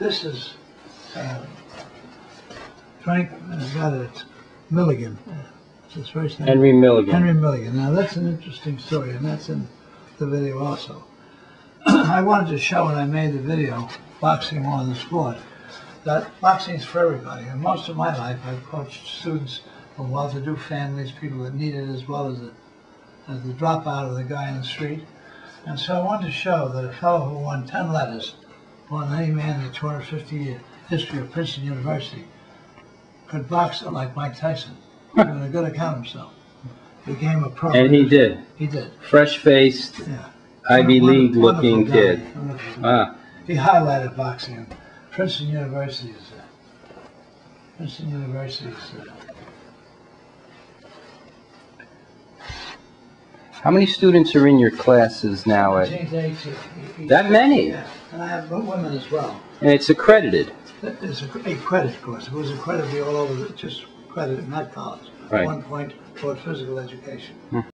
This is Milligan. That's his first name. Henry Milligan. Henry Milligan. Now that's an interesting story, and that's in the video also. I wanted to show when I made the video, boxing on the sport, that boxing's for everybody. And most of my life I've coached students from well-to-do families, people that need it as well as the dropout of the guy in the street. And so I wanted to show that a fellow who won 10 letters, more than any man in the 250-year history of Princeton University, could box like Mike Tyson. He was a good account of himself. Became a pro. And he did. He did. Fresh-faced, yeah. Ivy League-looking kid. He highlighted boxing. And Princeton University is How many students are in your classes now? At 18. That many? Yeah. And I have women as well. And it's accredited. It's a credit course. It was accredited all over, just credit, not college. Right. At one point toward physical education. Hmm.